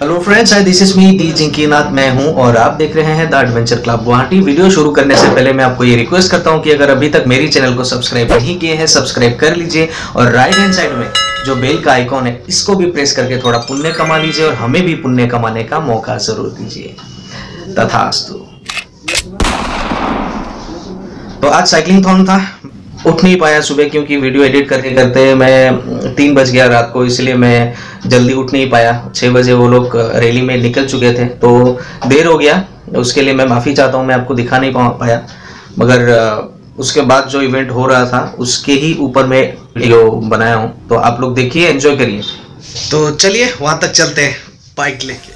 Hello friends, this is me D Jinkinath, मैं हूं और आप देख रहे हैं the adventure club Guwahati. Video शुरू करने से पहले मैं आपको ये रिक्वेस्ट करता हूं कि अगर अभी तक मेरी चैनल को सब्सक्राइब नहीं किए हैं, सब्सक्राइब कर लीजिए और राइट हैंड साइड में जो बेल का आइकॉन है इसको भी प्रेस करके थोड़ा पुण्य कमा लीजिए और हमें भी पुण्य कमाने का मौका जरूर दीजिए। तथास्तु। तो आज साइक्लिंगथॉन था, उठ नहीं पाया सुबह क्योंकि वीडियो एडिट करके करते मैं 3 बज गया रात को, इसलिए मैं जल्दी उठ नहीं पाया। 6 बजे वो लोग रैली में निकल चुके थे तो देर हो गया, उसके लिए मैं माफ़ी चाहता हूँ। मैं आपको दिखा नहीं पाया, मगर उसके बाद जो इवेंट हो रहा था उसके ही ऊपर मैं वीडियो बनाया हूँ, तो आप लोग देखिए, एंजॉय करिए। तो चलिए वहाँ तक चलते हैं बाइक लेके।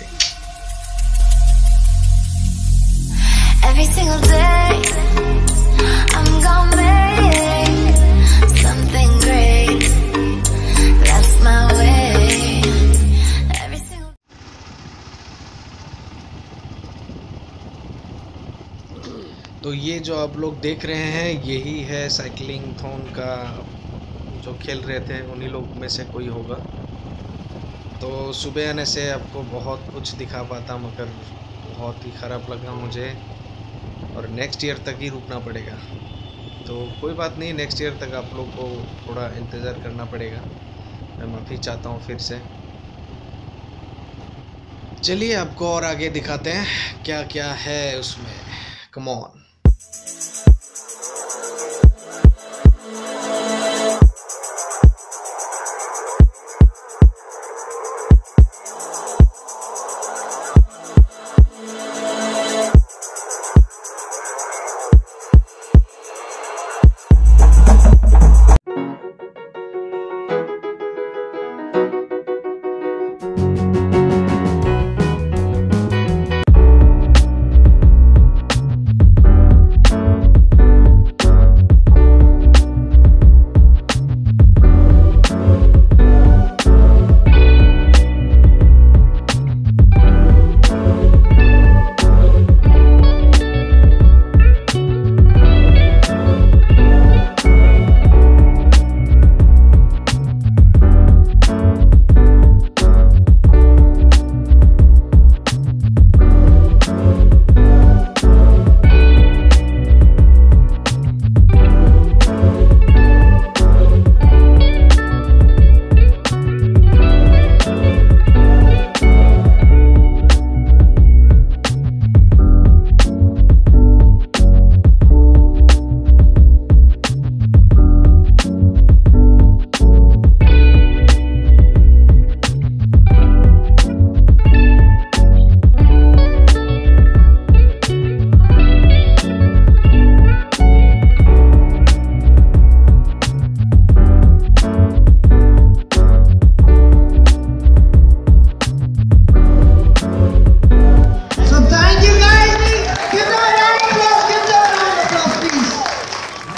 तो ये जो आप लोग देख रहे हैं यही है साइक्लिंगथॉन का, जो खेल रहे थे उन्हीं लोग में से कोई होगा। तो सुबह आने से आपको बहुत कुछ दिखा पाता, मगर बहुत ही ख़राब लगा मुझे और नेक्स्ट ईयर तक ही रुकना पड़ेगा। तो कोई बात नहीं, नेक्स्ट ईयर तक आप लोग को थोड़ा इंतज़ार करना पड़ेगा, मैं माफ़ी चाहता हूँ फिर से। चलिए आपको और आगे दिखाते हैं क्या क्या है उसमें, कम ऑन।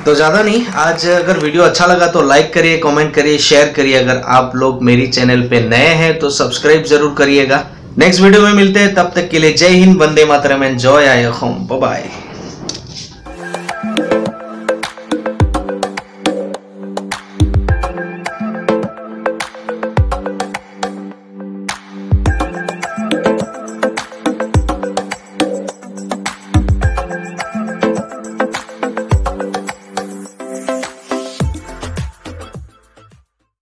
तो ज़्यादा नहीं, आज अगर वीडियो अच्छा लगा तो लाइक करिए, कमेंट करिए, शेयर करिए। अगर आप लोग मेरी चैनल पे नए हैं तो सब्सक्राइब जरूर करिएगा। नेक्स्ट वीडियो में मिलते हैं, तब तक के लिए जय हिंद, वंदे मातरम, एंजॉय आए होम, बाय बाय।